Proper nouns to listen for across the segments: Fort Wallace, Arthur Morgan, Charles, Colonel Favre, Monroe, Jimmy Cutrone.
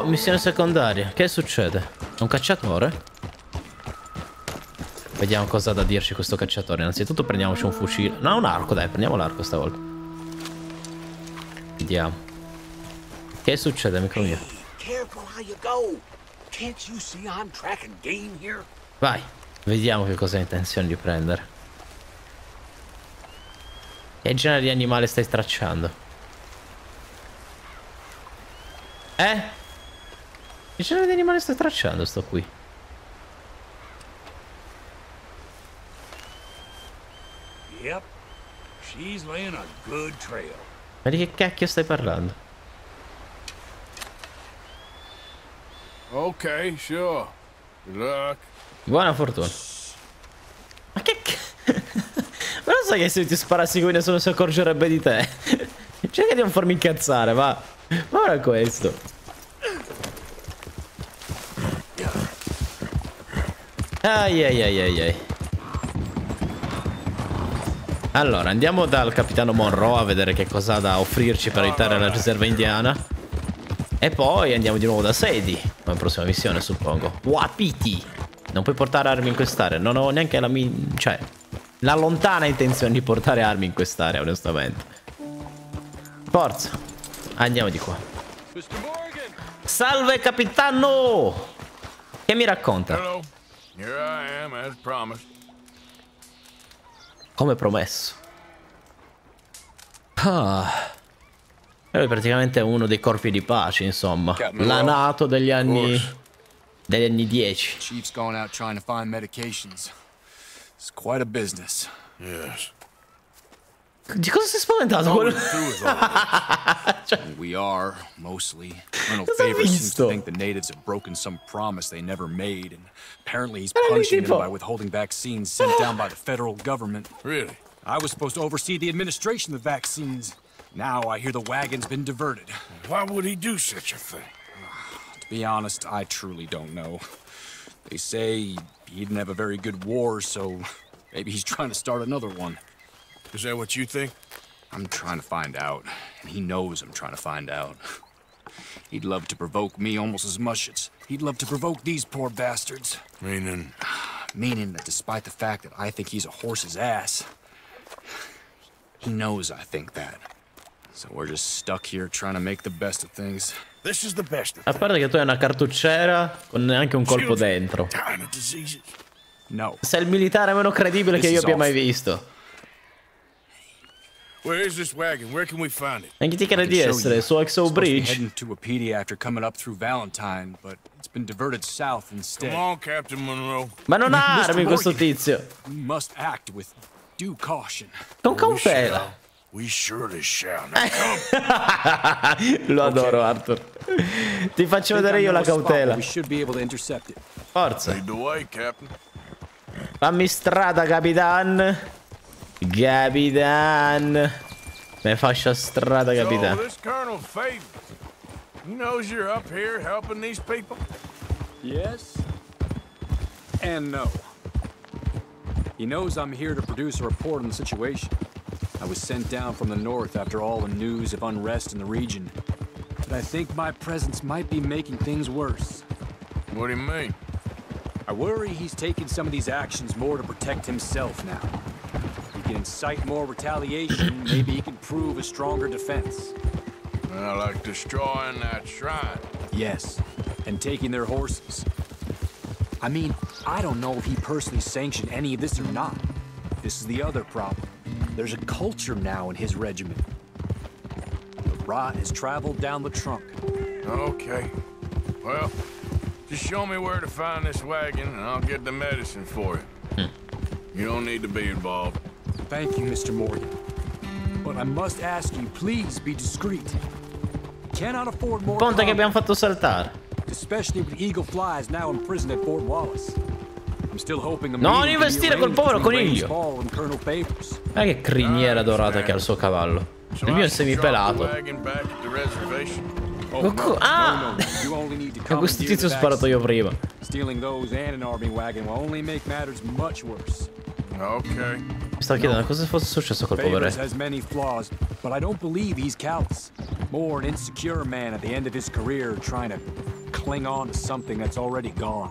Oh, missione secondaria. Che succede? È un cacciatore? Vediamo cosa ha da dirci questo cacciatore. Innanzitutto prendiamoci un fucile. No, un arco, dai, prendiamo l'arco stavolta. Vediamo. Che succede, amico mio? Vai. Vediamo che cosa hai intenzione di prendere. Che genere di animale stai stracciando? Che genere di animale stai stracciando sto qui? Yep. She's laying a good trail. Ma di che cacchio stai parlando? Ok, sure. Good luck. Buona fortuna. Ma che ma non so che se ti sparassi qui nessuno si accorgerebbe di te. Cerca di non farmi incazzare, va. Ma ora questo. Ai ai ai ai ai. Allora, andiamo dal capitano Monroe a vedere che cosa ha da offrirci per aiutare la riserva indiana. E poi andiamo di nuovo da Sadie. Ma in prossima missione, suppongo. Wapiti! Non puoi portare armi in quest'area. Non ho neanche la la lontana intenzione di portare armi in quest'area, onestamente. Forza! Andiamo di qua. Salve, capitano! Che mi racconta? Hello. Here I am, as promised. Come promesso. È praticamente uno dei corpi di pace, insomma. La NATO degli anni 10. Chief's gone out trying to find medications. It's quite a business. Yes. Di cosa si è spaventato quello? We are mostly Colonel Favre seems to think the natives have broken some promise they never made and apparently he's punishing them by withholding vaccines sent down by the federal government. Really? I was supposed to oversee the administration of vaccines. Now I hear the wagon's been diverted. Why would he do such a thing? To be honest, I truly don't know. They say he didn't have a very good war, so maybe he's trying to start another one. Is that what you think? I'm trying to find out, and he knows I'm trying to find out. He'd love to provoke me almost as much as he'd love to provoke these poor bastards. Meaning? Meaning that despite the fact that I think he's a horse's ass, he knows I think that. So we're just stuck here trying to make the best of things. This is the best of things. A parte che tu hai una cartucciera con neanche un colpo dentro. No. Sei il militare meno credibile che io abbia mai visto. Where is this wagon? Where can we find it? Anche ti crede di essere su XO Bridge. Heading to a PD after coming up through Valentine, but it's been diverted south instead. Come on, Captain Monroe. Ma non ha armi questo tizio. We must act with due caution. Con cautela. We surely shall. Lo adoro, Arthur. Ti faccio vedere io la cautela. Forza. Fammi strada, Capitan. Capitan. Me faccia strada, Capitan. Yes. And no. He knows I'm here to produce a report on the situation. I was sent down from the north after all the news of unrest in the region. But I think my presence might be making things worse. What do you mean? I worry he's taking some of these actions more to protect himself now. He can incite more retaliation, maybe he can prove a stronger defense. Well, like destroying that shrine. Yes, and taking their horses. I mean, I don't know if he personally sanctioned any of this or not. This is the other problem. There's a culture now in his regiment. The rot has traveled down the trunk. Okay. Well, just show me where to find this wagon and I'll get the medicine for you. You don't need to be involved. Thank you, Mr. Morgan. But I must ask you, please be discreet. Cannot afford more ponte che abbiamo fatto saltare. Especially with Eagle Flies now in prison at Fort Wallace. Non investire col povero coniglio. Ma che criniera dorata che ha il suo cavallo. Il mio è semipelato. Ah! Ma questo tizio ho sparato io prima. Mi sto chiedendo cosa fosse successo col povero. More an insecure man at the end of his career trying to cling on to something that's already gone.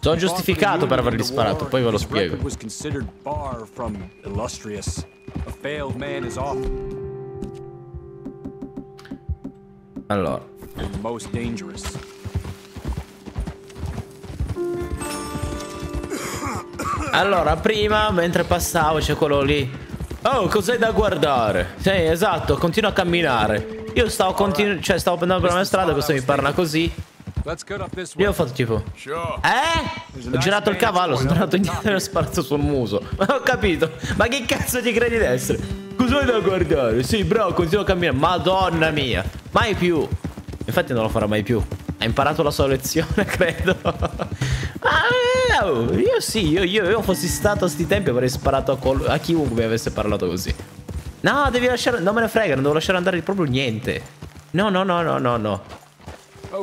Sono giustificato per aver disparato, poi ve lo spiego. Was considered far from illustrious. A failed man is often. Allora. Most dangerous. Allora, prima, mentre passavo, c'è quello lì. Oh, cos'hai da guardare? Sì, esatto, continua a camminare. Io stavo stavo andando per la mia strada, questo mi parla così. Io ho fatto tipo... Ho girato il cavallo, sono tornato indietro e ho sparato sul muso. Ma ho capito. Ma che cazzo ti credi di essere? Cos'hai da guardare? Sì, bro, continuo a camminare. Madonna mia. Mai più. Infatti non lo farò mai più. Ha imparato la sua lezione, credo. Io sì, io fossi stato a sti tempi avrei sparato a chiunque mi avesse parlato così. No, devi lasciare, non me ne frega, non devo lasciare andare proprio niente. No.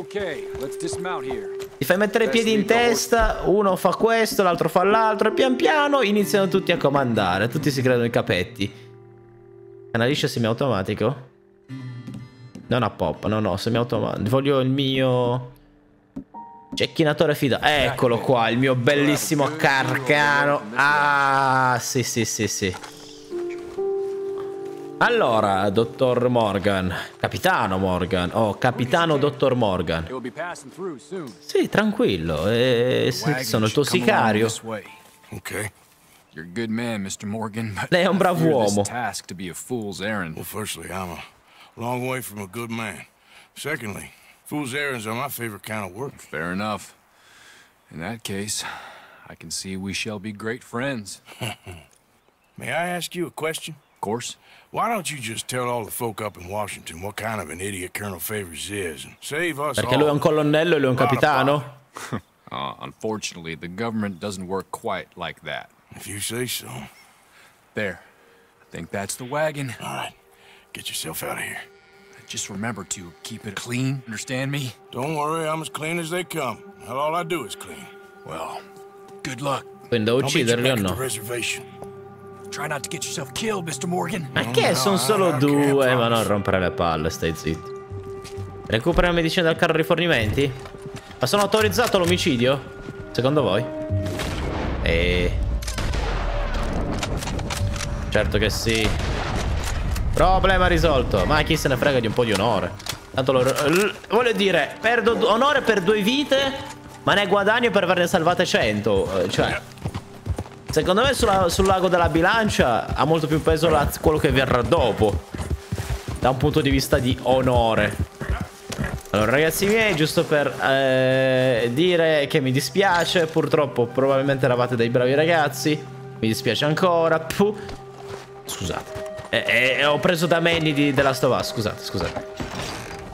Ti fai mettere i piedi in testa, uno fa questo, l'altro fa l'altro, e pian piano iniziano tutti a comandare, tutti si creano i capetti. Analisce semiautomatico? Non a pop, no, semiautomatico. Voglio il mio... cecchinatore fidato. Eccolo qua, il mio bellissimo carcano. Ah, sì. Allora, dottor Morgan. Capitano Morgan. Oh, capitano dottor Morgan. Sì, tranquillo. Sono il tuo sicario. Ok. You're a good man, Mr. Morgan. Lei è un bravo uomo. Task to be a fool's errand. Well, firstly, I'm a long way from a good man. Secondly, fool's errands are my favorite kind of work. Fair enough. In that case, I can see we shall be great friends. May I ask you a question? Of course. Why don't you just tell all the folk up in Washington what kind of an idiot Colonel Favors is and save us all? Perché lui è un colonnello e lui è un capitano. Unfortunately, the government doesn't work quite like that. If you say so. There. I think that's the wagon. All right. Get yourself out of here. Just remember to keep it clean, understand me? Don't worry, I'm as clean as they come. All I do is clean. Well, good luck. Quindi devo ucciderli o no? Try not to get yourself killed, Mr. Morgan. Ma che sono solo due, ma non rompere le palle, stai zitto. Recupera la medicina dal carro rifornimenti? Ma sono autorizzato l'omicidio? Secondo voi? Certo che sì. Problema risolto. Ma chi se ne frega di un po' di onore. Tanto loro... voglio dire, perdo onore per 2 vite, ma ne guadagno per averne salvate 100. Cioè, secondo me sul lago della bilancia ha molto più peso quello che verrà dopo, da un punto di vista di onore. Allora, ragazzi miei, giusto per dire che mi dispiace. Purtroppo probabilmente eravate dei bravi ragazzi. Mi dispiace ancora. Scusate. Ho preso da Manny di The Last of Us, scusate.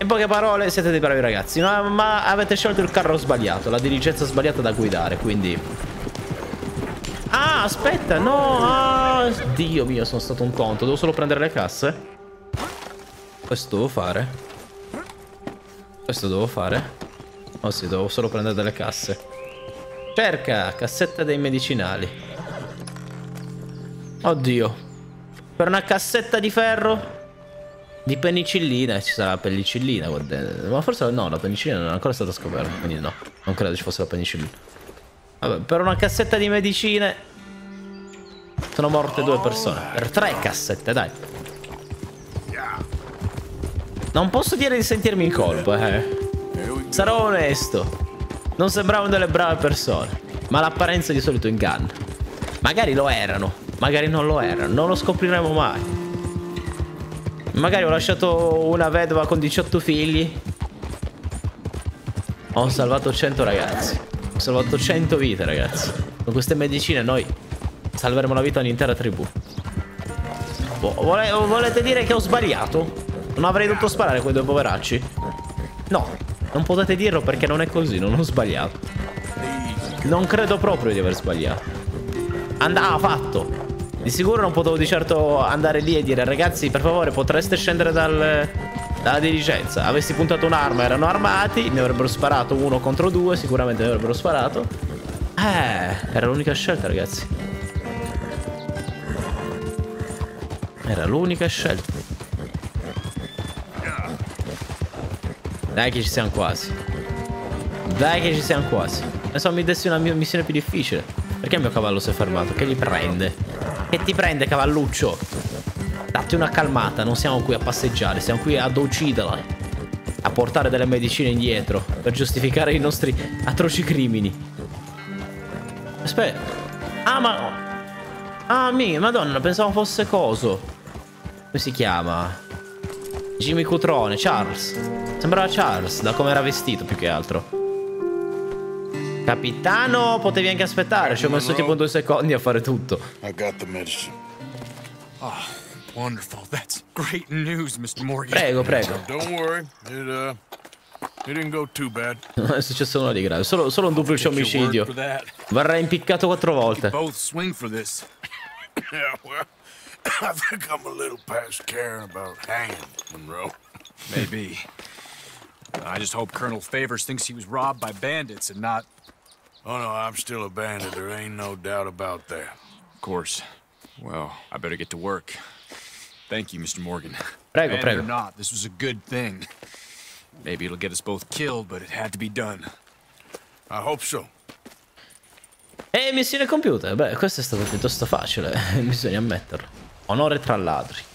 In poche parole, siete dei bravi ragazzi, ma avete scelto il carro sbagliato, la diligenza sbagliata da guidare, quindi... Ah, aspetta, no! Ah, Dio mio, sono stato un tonto, devo solo prendere le casse. Questo devo fare. Questo devo fare. Oh sì, devo solo prendere delle casse. Cerca, cassetta dei medicinali. Oddio. Per una cassetta di ferro di penicillina. Ci sarà la penicillina, guardate. Ma forse no, la penicillina non è ancora stata scoperta, quindi no, non credo ci fosse la penicillina. Vabbè, per una cassetta di medicine sono morte 2 persone. Per 3 cassette, dai. Non posso dire di sentirmi in colpa, sarò onesto. Non sembravano delle brave persone, ma l'apparenza di solito inganna. Magari lo erano, magari non lo erano, non lo scopriremo mai. Magari ho lasciato una vedova con 18 figli. Ho salvato 100 ragazzi. Ho salvato 100 vite, ragazzi. Con queste medicine noi salveremo la vita a un'intera tribù. Volete dire che ho sbagliato? Non avrei dovuto sparare quei 2 poveracci? No, non potete dirlo perché non è così, non ho sbagliato. Non credo proprio di aver sbagliato. Fatto! Di sicuro non potevo di certo andare lì e dire: ragazzi, per favore, potreste scendere dalla diligenza. Avessi puntato un'arma, erano armati, ne avrebbero sparato 1 contro 2, sicuramente ne avrebbero sparato. Era l'unica scelta, ragazzi. Era l'unica scelta. Dai che ci siamo quasi. Dai che ci siamo quasi. Adesso mi dessi una missione più difficile. Perché il mio cavallo si è fermato? Che gli prende? Che ti prende, cavalluccio? Datti una calmata. Non siamo qui a passeggiare. Siamo qui ad ucciderla. A portare delle medicine indietro. Per giustificare i nostri atroci crimini. Aspetta. Ah, ma... ah, mia, madonna. Pensavo fosse coso. Come si chiama? Jimmy Cutrone, Charles. Sembrava Charles, da come era vestito più che altro. Capitano, potevi anche aspettare. Ci ho messo tipo 2 secondi a fare tutto. Ho fatto la medicina. Oh, wonderful. That's great news, Mr. Morgan. Prego, prego. Don't worry. It didn't go too bad. Non è successo nulla di grave. Solo un duplice omicidio. Verrà impiccato 4 volte. Both swing for this. Yeah, well. I think I'm a little past caring about hanging, Monroe. Maybe. I just hope Colonel Favre thinks he was robbed by bandits and not... Oh, no, I'm still a bandit. There ain't no doubt about that. Of course. Well, I better get to work. Thank you, Mr. Morgan. Prego, prego. Bandit or not, this was a good thing. Maybe it'll get us both killed, but it had to be done. I hope so. Missione compiuta. Beh, questo è stato piuttosto facile, bisogna ammetterlo. Onore tra ladri.